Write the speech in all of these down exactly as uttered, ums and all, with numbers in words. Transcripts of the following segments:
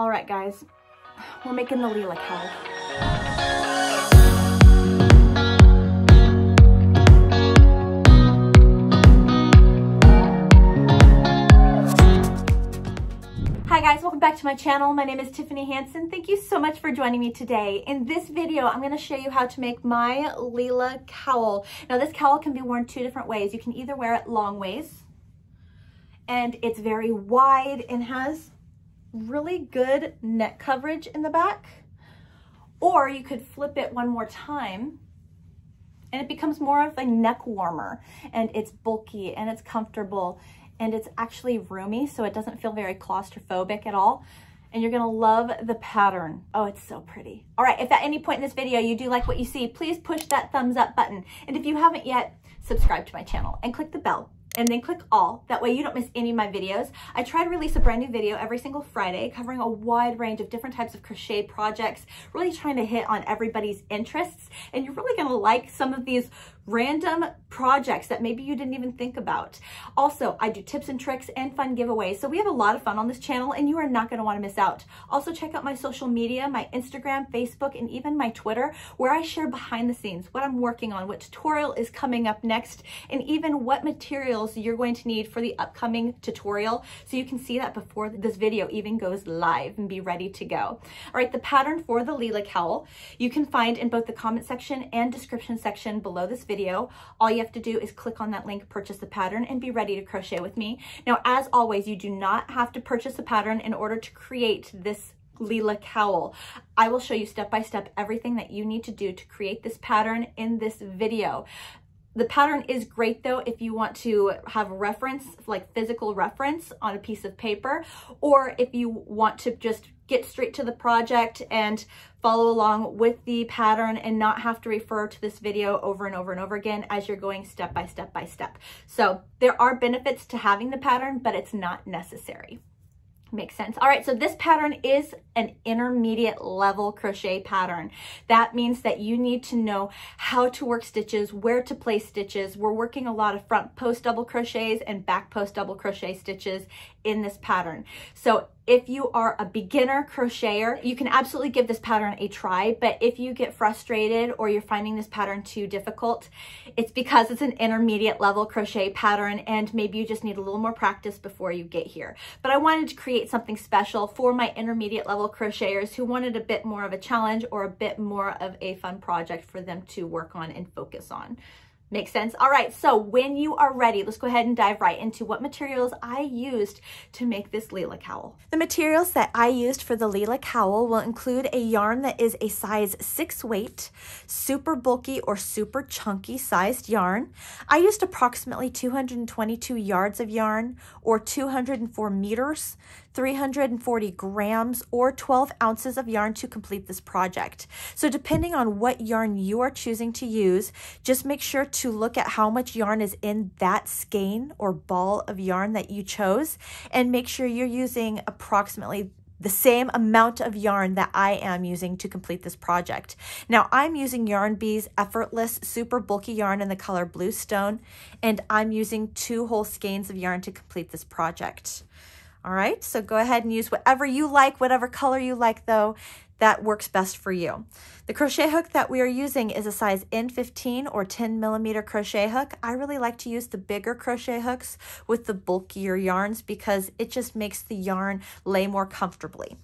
All right, guys, we're making the Lelia's cowl. Hi guys, welcome back to my channel. My name is Tiffany Hansen. Thank you so much for joining me today. In this video, I'm going to show you how to make my Lelia's cowl. Now this cowl can be worn two different ways. You can either wear it long ways, and it's very wide and has really good neck coverage in the back, or you could flip it one more time and it becomes more of a neck warmer, and it's bulky and it's comfortable and it's actually roomy, so it doesn't feel very claustrophobic at all. And you're gonna love the pattern. Oh, it's so pretty. All right, if at any point in this video you do like what you see, please push that thumbs up button. And if you haven't yet, subscribe to my channel and click the bell, and then click all. That way you don't miss any of my videos. I try to release a brand new video every single Friday, covering a wide range of different types of crochet projects, really trying to hit on everybody's interests. And you're really gonna like some of these random projects that maybe you didn't even think about. Also, I do tips and tricks and fun giveaways. So we have a lot of fun on this channel and you are not gonna wanna miss out. Also, check out my social media, my Instagram, Facebook, and even my Twitter, where I share behind the scenes what I'm working on, what tutorial is coming up next, and even what materials you're going to need for the upcoming tutorial, so you can see that before this video even goes live and be ready to go. All right, the pattern for the Lelia's cowl you can find in both the comment section and description section below this video. All you have to do is click on that link, purchase the pattern, and be ready to crochet with me. Now, as always, you do not have to purchase a pattern in order to create this Lelia's cowl. I will show you step by step everything that you need to do to create this pattern in this video. The pattern is great though if you want to have reference, like physical reference on a piece of paper, or if you want to just get straight to the project and follow along with the pattern and not have to refer to this video over and over and over again as you're going step by step by step. So there are benefits to having the pattern, but it's not necessary. Makes sense. All right, so this pattern is an intermediate level crochet pattern. That means that you need to know how to work stitches, where to place stitches. We're working a lot of front post double crochets and back post double crochet stitches in this pattern. So if you are a beginner crocheter, you can absolutely give this pattern a try, but if you get frustrated or you're finding this pattern too difficult, it's because it's an intermediate level crochet pattern and maybe you just need a little more practice before you get here. But I wanted to create something special for my intermediate level crocheters who wanted a bit more of a challenge or a bit more of a fun project for them to work on and focus on. Makes sense? All right, so when you are ready, let's go ahead and dive right into what materials I used to make this Lelia's cowl. The materials that I used for the Lelia's cowl will include a yarn that is a size six weight, super bulky or super chunky sized yarn. I used approximately two hundred twenty-two yards of yarn, or two hundred four meters, three hundred forty grams, or twelve ounces of yarn to complete this project. So depending on what yarn you are choosing to use, just make sure to look at how much yarn is in that skein or ball of yarn that you chose, and make sure you're using approximately the same amount of yarn that I am using to complete this project. Now, I'm using Yarn Bee's Effortless super bulky yarn in the color Blue Stone, and I'm using two whole skeins of yarn to complete this project. All right, so go ahead and use whatever you like, whatever color you like though, that works best for you. The crochet hook that we are using is a size N fifteen or ten millimeter crochet hook. I really like to use the bigger crochet hooks with the bulkier yarns because it just makes the yarn lay more comfortably.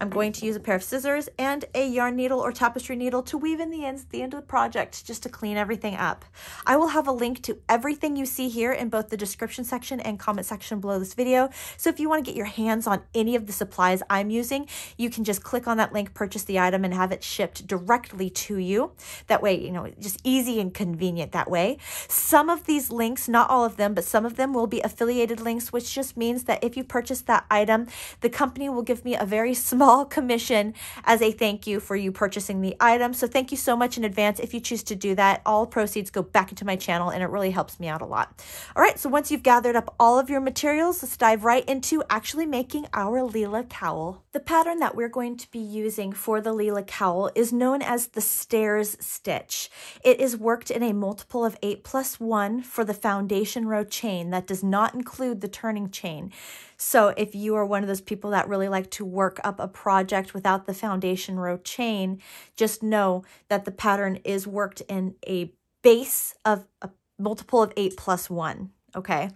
I'm going to use a pair of scissors and a yarn needle or tapestry needle to weave in the ends at the end of the project, just to clean everything up. I will have a link to everything you see here in both the description section and comment section below this video. So if you want to get your hands on any of the supplies I'm using, you can just click on that link, purchase the item, and have it shipped directly to you. That way, you know, just easy and convenient that way. Some of these links, not all of them, but some of them will be affiliated links, which just means that if you purchase that item, the company will give me a very small commission as a thank you for you purchasing the item. So thank you so much in advance if you choose to do that. All proceeds go back into my channel and it really helps me out a lot. All right, so once you've gathered up all of your materials, let's dive right into actually making our Lelia's cowl. The pattern that we're going to be using stitching for the Lelia's cowl is known as the stairs stitch. It is worked in a multiple of eight plus one for the foundation row chain. That does not include the turning chain. So if you are one of those people that really like to work up a project without the foundation row chain, just know that the pattern is worked in a base of a multiple of eight plus one, okay?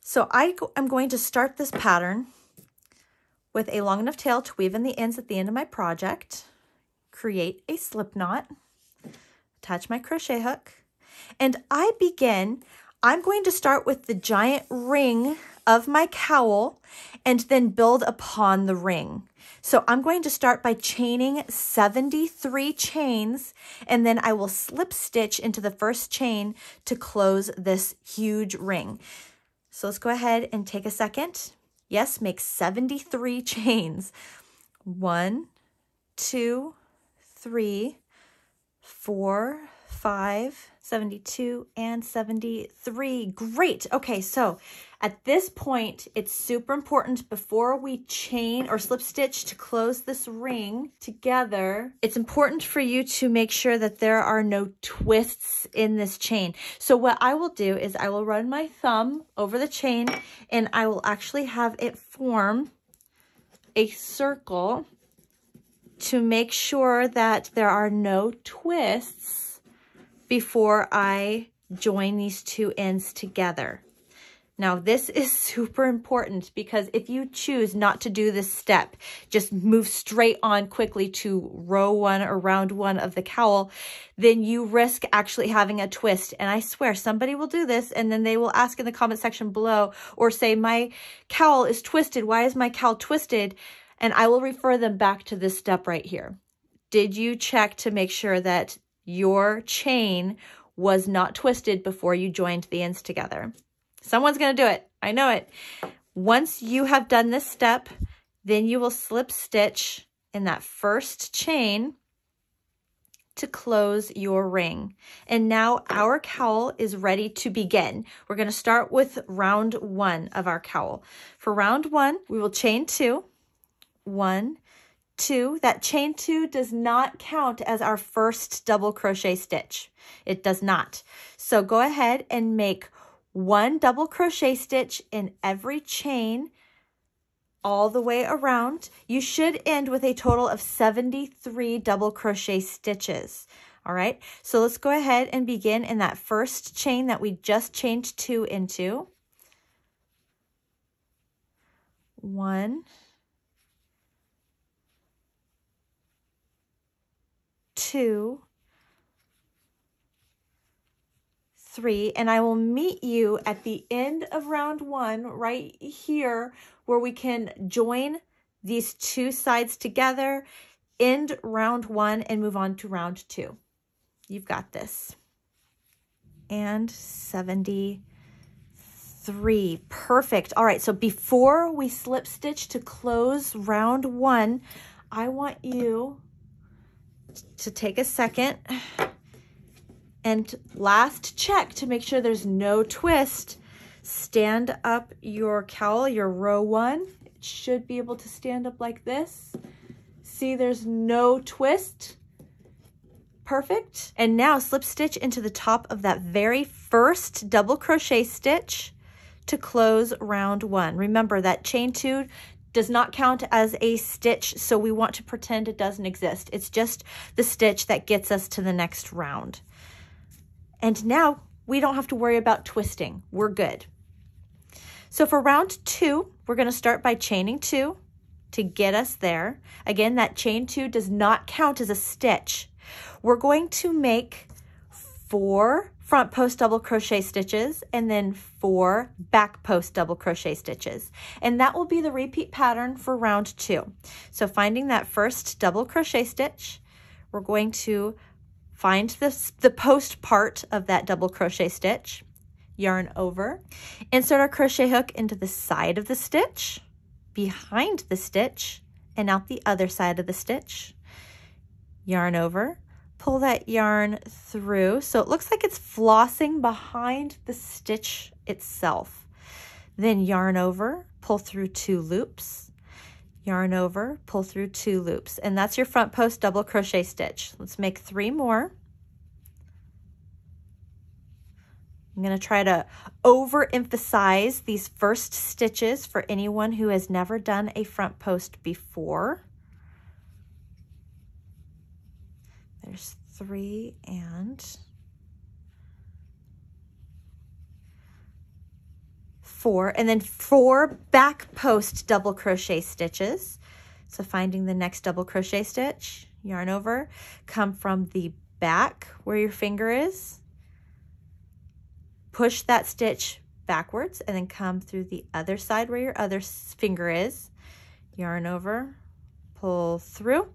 So I go, I'm going to start this pattern with a long enough tail to weave in the ends at the end of my project, create a slip knot, attach my crochet hook, and I begin. I'm going to start with the giant ring of my cowl and then build upon the ring. So I'm going to start by chaining seventy-three chains, and then I will slip stitch into the first chain to close this huge ring. So let's go ahead and take a second. Yes, make seventy-three chains. One, two, three, four, five, seventy-two, and seventy-three. Great. Okay, so at this point, it's super important before we chain or slip stitch to close this ring together, it's important for you to make sure that there are no twists in this chain. So what I will do is I will run my thumb over the chain and I will actually have it form a circle to make sure that there are no twists before I join these two ends together. Now, this is super important because if you choose not to do this step, just move straight on quickly to row one or round one of the cowl, then you risk actually having a twist. And I swear somebody will do this and then they will ask in the comment section below or say, my cowl is twisted. Why is my cowl twisted? And I will refer them back to this step right here. Did you check to make sure that your chain was not twisted before you joined the ends together? Someone's going to do it. I know it. Once you have done this step, then you will slip stitch in that first chain to close your ring. And now our cowl is ready to begin. We're going to start with round one of our cowl. For round one, we will chain two. One, two. That chain two does not count as our first double crochet stitch. It does not. So go ahead and make one double crochet stitch in every chain all the way around. You should end with a total of seventy-three double crochet stitches. All right, so let's go ahead and begin in that first chain that we just chained two into. One, two, three, and I will meet you at the end of round one right here where we can join these two sides together, end round one, and move on to round two. You've got this. And seventy-three. Perfect. All right, so before we slip stitch to close round one, I want you to take a second and last check to make sure there's no twist. Stand up your cowl, your row one. It should be able to stand up like this. See, there's no twist. Perfect. And now slip stitch into the top of that very first double crochet stitch to close round one. Remember that chain two does not count as a stitch, so we want to pretend it doesn't exist. It's just the stitch that gets us to the next round. And now we don't have to worry about twisting. We're good. So for round two, we're going to start by chaining two to get us there. Again, that chain two does not count as a stitch. We're going to make four front post double crochet stitches and then four back post double crochet stitches. And that will be the repeat pattern for round two. So finding that first double crochet stitch, we're going to find this, the post part of that double crochet stitch, yarn over, insert our crochet hook into the side of the stitch, behind the stitch, and out the other side of the stitch, yarn over, pull that yarn through so it looks like it's flossing behind the stitch itself, then yarn over, pull through two loops, yarn over, pull through two loops, and that's your front post double crochet stitch. Let's make three more. I'm going to try to overemphasize these first stitches for anyone who has never done a front post before. There's three and four, and then four back post double crochet stitches. So finding the next double crochet stitch, yarn over, come from the back where your finger is, push that stitch backwards, and then come through the other side where your other finger is, yarn over, pull through.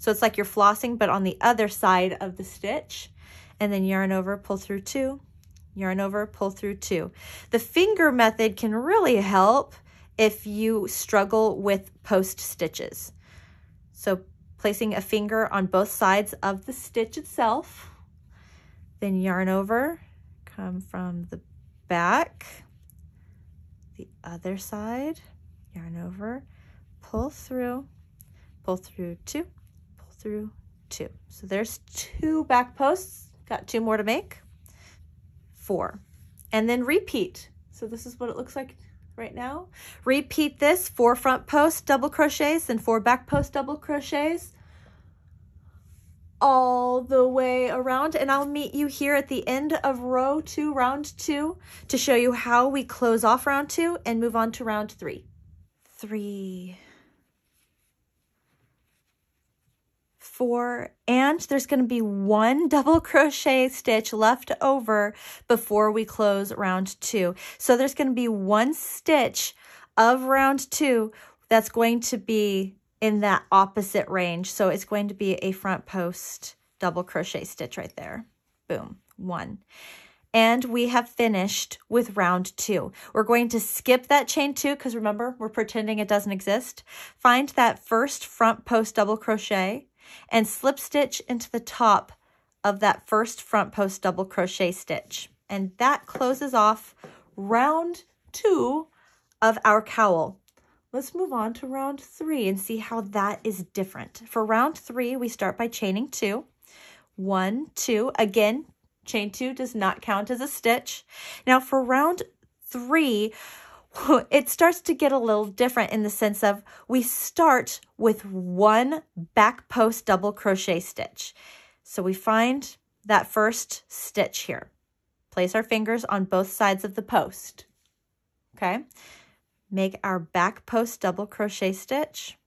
So it's like you're flossing, but on the other side of the stitch, and then yarn over, pull through two, yarn over, pull through two. The finger method can really help if you struggle with post stitches. So placing a finger on both sides of the stitch itself, then yarn over, come from the back, the other side, yarn over, pull through, pull through two, pull through two. So there's two back posts, got two more to make, four, and then repeat. So this is what it looks like right now. Repeat this, four front post double crochets and four back post double crochets, all the way around, and I'll meet you here at the end of row two, round two, to show you how we close off round two and move on to round three. Three, four, and there's going to be one double crochet stitch left over before we close round two. So there's going to be one stitch of round two that's going to be in that opposite range. So it's going to be a front post double crochet stitch right there. Boom, one. And we have finished with round two. We're going to skip that chain two because remember, we're pretending it doesn't exist. Find that first front post double crochet and slip stitch into the top of that first front post double crochet stitch. And that closes off round two of our cowl. Let's move on to round three and see how that is different. For round three, we start by chaining two. One, two. Again, chain two does not count as a stitch. Now for round three, it starts to get a little different in the sense of we start with one back post double crochet stitch. So we find that first stitch here. Place our fingers on both sides of the post, okay? Make our back post double crochet stitch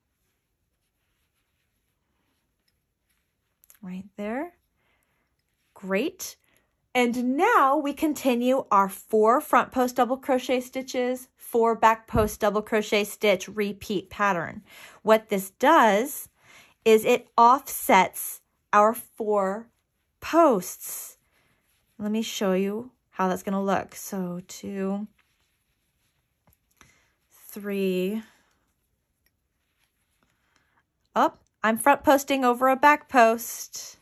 right there. Great. And now we continue our four front post double crochet stitches, four back post double crochet stitch repeat pattern. What this does is it offsets our four posts. Let me show you how that's going to look. So two, three, up, I'm front posting over a back post,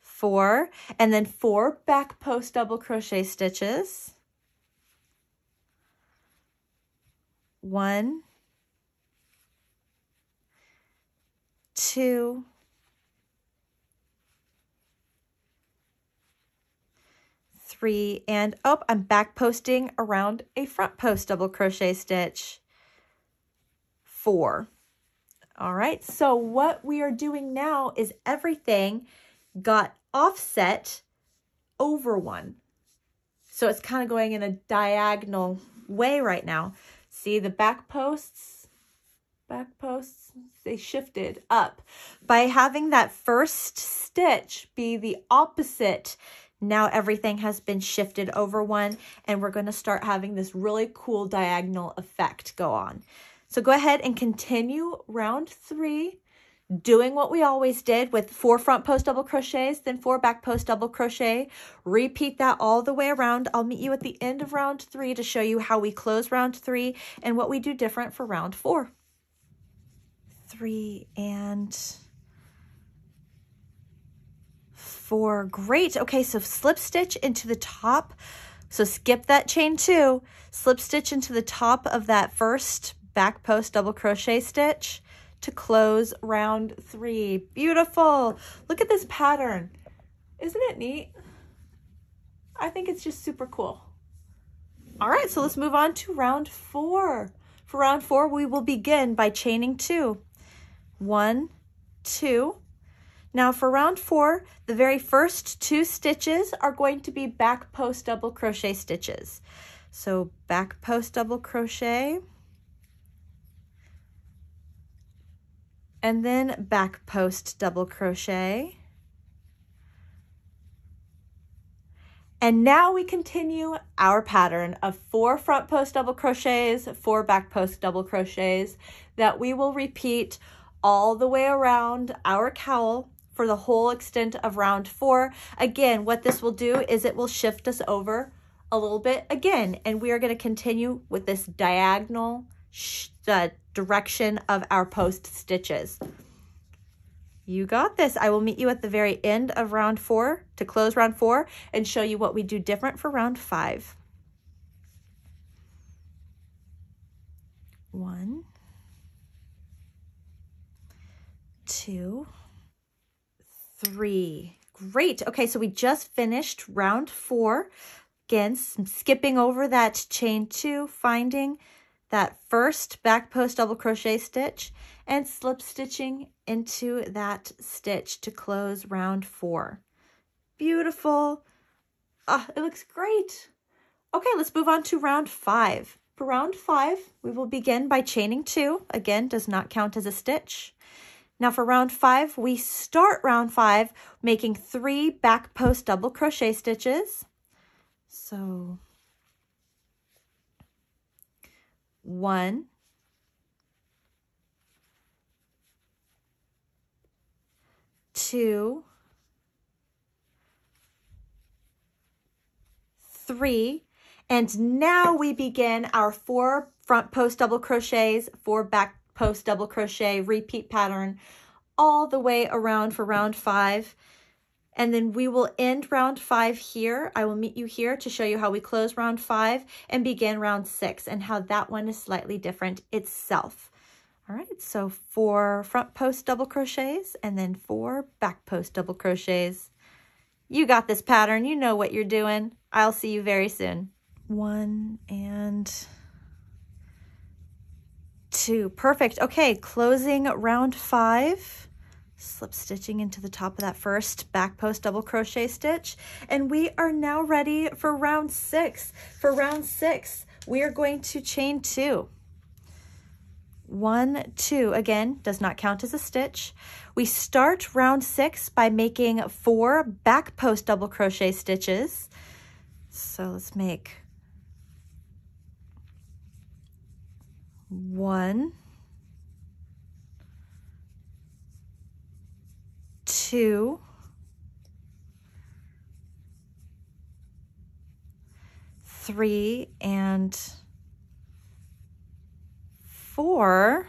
four, and then four back post double crochet stitches, one, two, three, and oh, I'm back posting around a front post double crochet stitch, four. All right, so what we are doing now is everything got offset over one. So it's kind of going in a diagonal way right now. See the back posts, back posts, they shifted up. By having that first stitch be the opposite, now everything has been shifted over one, and we're going to start having this really cool diagonal effect go on. So go ahead and continue round three, doing what we always did with four front post double crochets, then four back post double crochet. Repeat that all the way around. I'll meet you at the end of round three to show you how we close round three and what we do different for round four. Three and four, great. Okay, so slip stitch into the top. So skip that chain two, slip stitch into the top of that first back post double crochet stitch to close round three. Beautiful. Look at this pattern. Isn't it neat? I think it's just super cool. All right, so let's move on to round four. For round four, we will begin by chaining two. One, two. Now for round four, the very first two stitches are going to be back post double crochet stitches. So back post double crochet, and then back post double crochet. And now we continue our pattern of four front post double crochets, four back post double crochets that we will repeat all the way around our cowl for the whole extent of round four. Again, what this will do is it will shift us over a little bit again, and we are going to continue with this diagonal sh uh, direction of our post stitches. You got this. I will meet you at the very end of round four to close round four and show you what we do different for round five. One, two, three. Great. Okay, so we just finished round four. Again, skipping over that chain two, finding that first back post double crochet stitch and slip stitching into that stitch to close round four. Beautiful. Ah, it looks great. Okay, let's move on to round five. For round five, we will begin by chaining two. Again, does not count as a stitch. Now for round five, we start round five making three back post double crochet stitches. So one, two, three, and now we begin our four front post double crochets, four back post double crochet repeat pattern all the way around for round five. And then we will end round five here. I will meet you here to show you how we close round five and begin round six and how that one is slightly different itself. All right, so four front post double crochets and then four back post double crochets. You got this pattern, you know what you're doing. I'll see you very soon. One and two, perfect. Okay, closing round five. Slip stitching into the top of that first back post double crochet stitch, and we are now ready for round six. For round six, we are going to chain two. One, two, again, does not count as a stitch. We start round six by making four back post double crochet stitches. So let's make one, two, three, and four.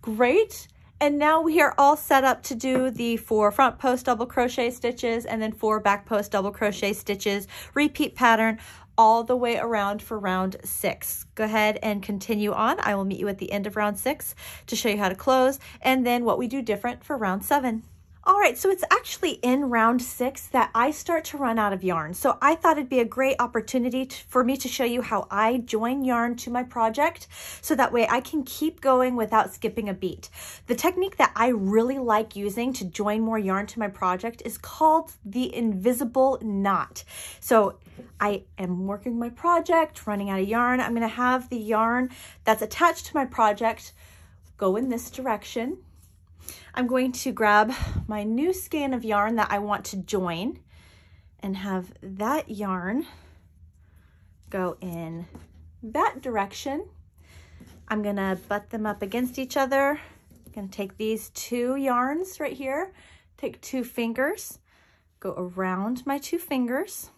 Great. And now we are all set up to do the four front post double crochet stitches and then four back post double crochet stitches, repeat pattern all the way around for round six. Go ahead and continue on. I will meet you at the end of round six to show you how to close and then what we do different for round seven. All right, so it's actually in round six that I start to run out of yarn. So I thought it'd be a great opportunity to, for me to show you how I join yarn to my project so that way I can keep going without skipping a beat. The technique that I really like using to join more yarn to my project is called the invisible knot. So I am working my project, running out of yarn. I'm gonna have the yarn that's attached to my project go in this direction. I'm going to grab my new skein of yarn that I want to join and have that yarn go in that direction. I'm gonna butt them up against each other. I'm gonna take these two yarns right here, take two fingers, go around my two fingers,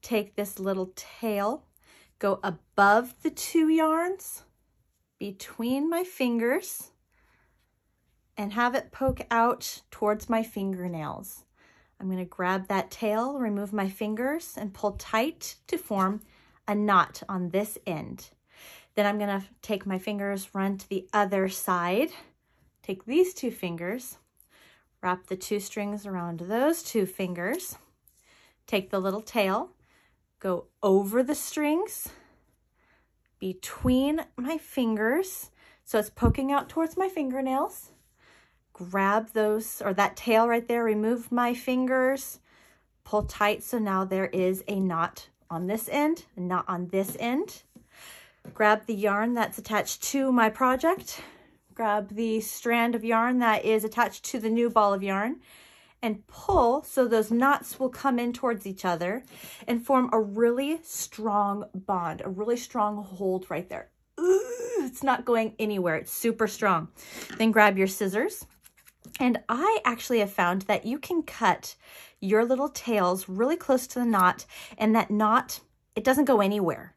take this little tail, go above the two yarns, between my fingers, and have it poke out towards my fingernails. I'm gonna grab that tail, remove my fingers, and pull tight to form a knot on this end. Then I'm gonna take my fingers, run to the other side, take these two fingers, wrap the two strings around those two fingers, take the little tail, go over the strings, between my fingers, so it's poking out towards my fingernails, grab those, or that tail right there, remove my fingers, pull tight, so now there is a knot on this end, a knot on this end. Grab the yarn that's attached to my project, grab the strand of yarn that is attached to the new ball of yarn, and pull so those knots will come in towards each other and form a really strong bond, a really strong hold right there. Ooh, it's not going anywhere, it's super strong. Then grab your scissors. And I actually have found that you can cut your little tails really close to the knot, and that knot, it doesn't go anywhere.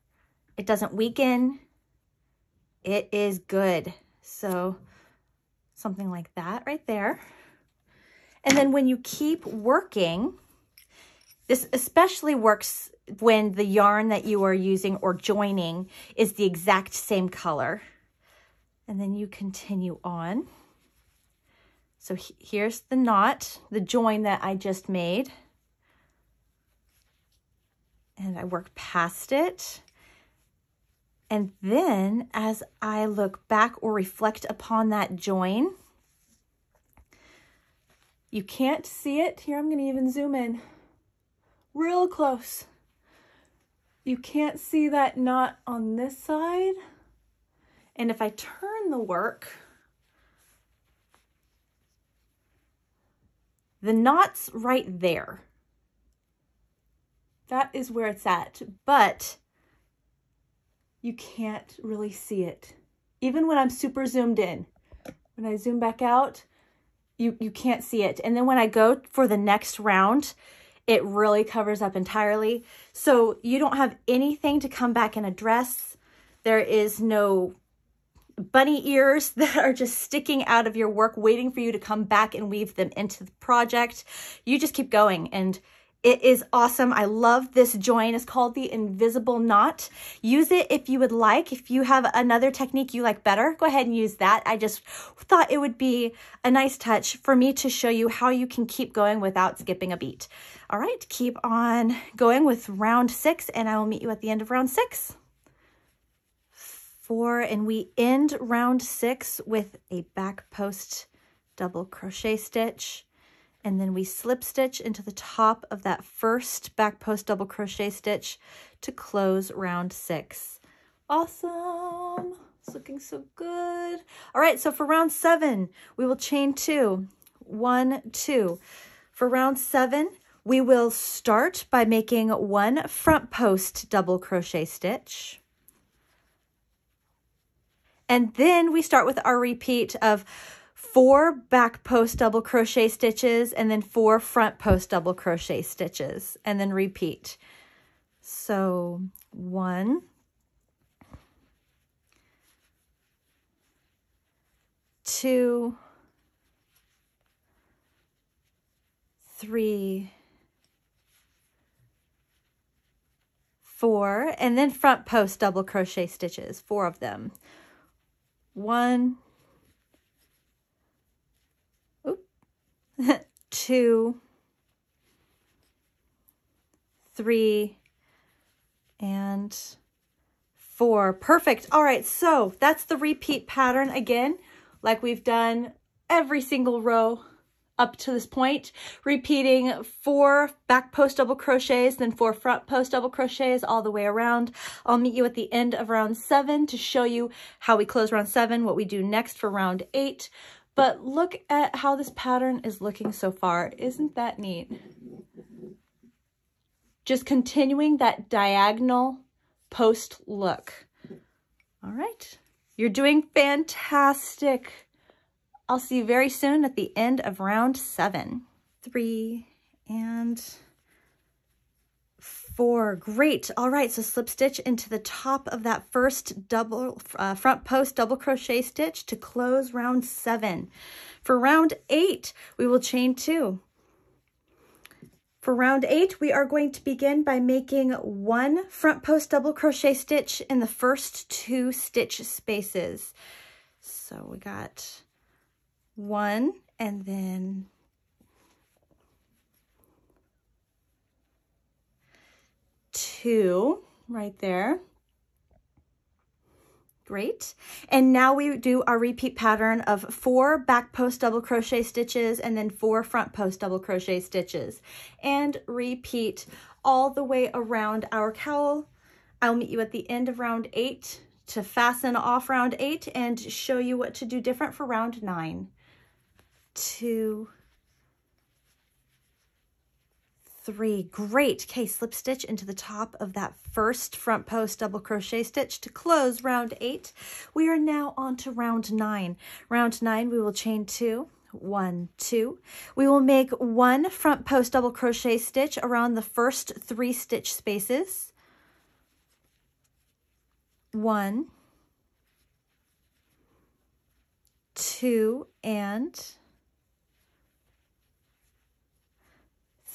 It doesn't weaken. It is good. So something like that right there. And then when you keep working, this especially works when the yarn that you are using or joining is the exact same color. And then you continue on. So here's the knot, the join that I just made. And I work past it. And then as I look back or reflect upon that join, you can't see it. Here, I'm going to even zoom in real close. You can't see that knot on this side. And if I turn the work, the knot's right there. That is where it's at, but you can't really see it. Even when I'm super zoomed in, when I zoom back out, you, you can't see it. And then when I go for the next round, it really covers up entirely. So you don't have anything to come back and address. There is no bunny ears that are just sticking out of your work, waiting for you to come back and weave them into the project. You just keep going, and it is awesome. I love this join. It's called the invisible knot. Use it if you would like. If you have another technique you like better, go ahead and use that. I just thought it would be a nice touch for me to show you how you can keep going without skipping a beat. All right, keep on going with round six, and I will meet you at the end of round six. Four, and we end round six with a back post double crochet stitch, and then we slip stitch into the top of that first back post double crochet stitch to close round six. Awesome, it's looking so good. All right, so for round seven, we will chain two, one, two. For round seven, we will start by making one front post double crochet stitch. And then we start with our repeat of four back post double crochet stitches and then four front post double crochet stitches, and then repeat. So one, two, three, four, and then front post double crochet stitches, four of them. One, oops, two, three, and four. Perfect. All right, so that's the repeat pattern again, like we've done every single row up to this point, repeating four back post double crochets, then four front post double crochets all the way around. I'll meet you at the end of round seven to show you how we close round seven, what we do next for round eight. But look at how this pattern is looking so far. Isn't that neat? Just continuing that diagonal post look. All right, you're doing fantastic. I'll see you very soon at the end of round seven. Three and four. Great. All right, so slip stitch into the top of that first double uh, front post double crochet stitch to close round seven. For round eight, we will chain two. For round eight, we are going to begin by making one front post double crochet stitch in the first two stitch spaces. So we got one and then two right there. Great. And now we do our repeat pattern of four back post double crochet stitches and then four front post double crochet stitches, and repeat all the way around our cowl. I'll meet you at the end of round eight to fasten off round eight and show you what to do different for round nine. Two, three. Great. Okay, slip stitch into the top of that first front post double crochet stitch to close round eight. We are now on to round nine. Round nine, we will chain two, one, two. We will make one front post double crochet stitch around the first three stitch spaces. One, two, and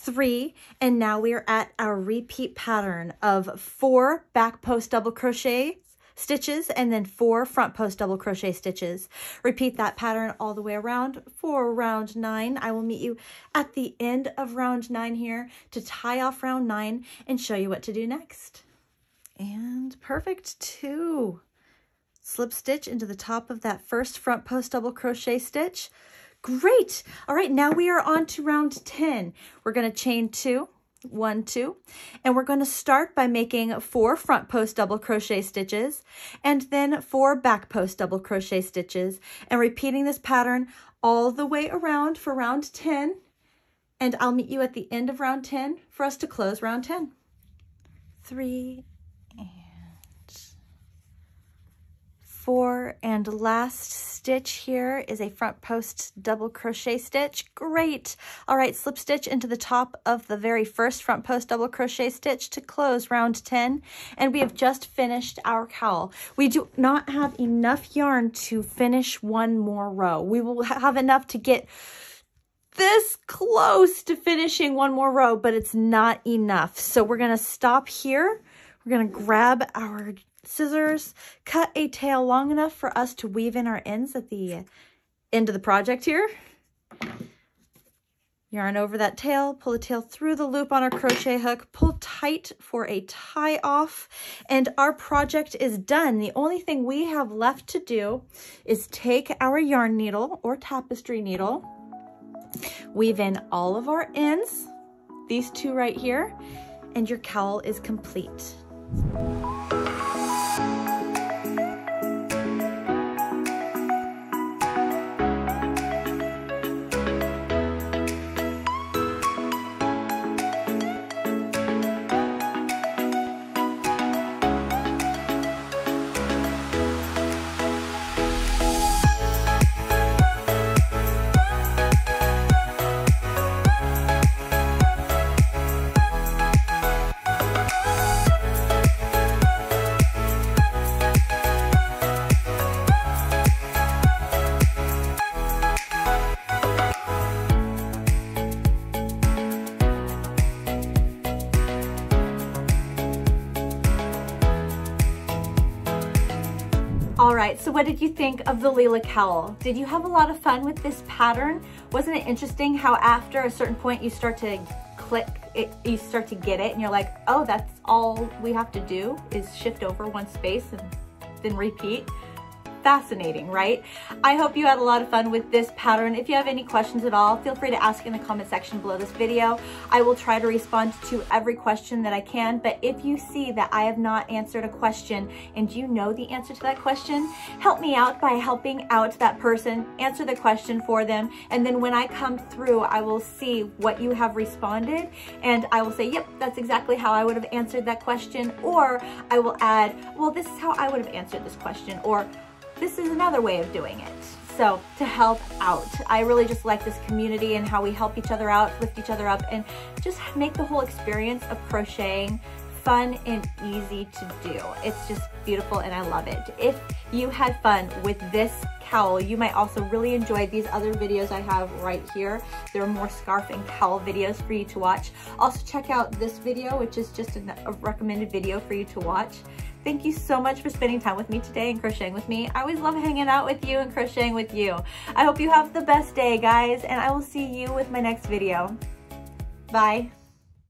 three, and now we are at our repeat pattern of four back post double crochet stitches and then four front post double crochet stitches. Repeat that pattern all the way around for round nine. I will meet you at the end of round nine here to tie off round nine and show you what to do next. And perfect. Two, slip stitch into the top of that first front post double crochet stitch. Great. All right, now we are on to round ten. We're going to chain two, one, two, and we're going to start by making four front post double crochet stitches and then four back post double crochet stitches, and repeating this pattern all the way around for round ten. And I'll meet you at the end of round ten for us to close round ten. Three and four, and last stitch here is a front post double crochet stitch. Great. All right, slip stitch into the top of the very first front post double crochet stitch to close round ten, and we have just finished our cowl. We do not have enough yarn to finish one more row. We will have enough to get this close to finishing one more row, but it's not enough. So we're going to stop here. We're going to grab our scissors, cut a tail long enough for us to weave in our ends at the end of the project here. Yarn over that tail, pull the tail through the loop on our crochet hook, pull tight for a tie off, and our project is done. The only thing we have left to do is take our yarn needle or tapestry needle, weave in all of our ends, these two right here, and your cowl is complete. Alright, so what did you think of the Lelia's cowl? Did you have a lot of fun with this pattern? Wasn't it interesting how after a certain point you start to click it, you start to get it, and you're like, oh, that's all we have to do is shift over one space and then repeat? Fascinating, right? I hope you had a lot of fun with this pattern. If you have any questions at all, feel free to ask in the comment section below this video. I will try to respond to every question that I can, but if you see that I have not answered a question and you know the answer to that question, help me out by helping out that person, answer the question for them, and then when I come through, I will see what you have responded, and I will say, yep, that's exactly how I would have answered that question, or I will add, well, this is how I would have answered this question, or this is another way of doing it. So to help out, I really just like this community and how we help each other out, lift each other up, and just make the whole experience of crocheting fun and easy to do. It's just beautiful and I love it. If you had fun with this cowl, you might also really enjoy these other videos I have right here. There are more scarf and cowl videos for you to watch. Also check out this video, which is just a recommended video for you to watch. Thank you so much for spending time with me today and crocheting with me. I always love hanging out with you and crocheting with you. I hope you have the best day, guys, and I will see you with my next video. Bye.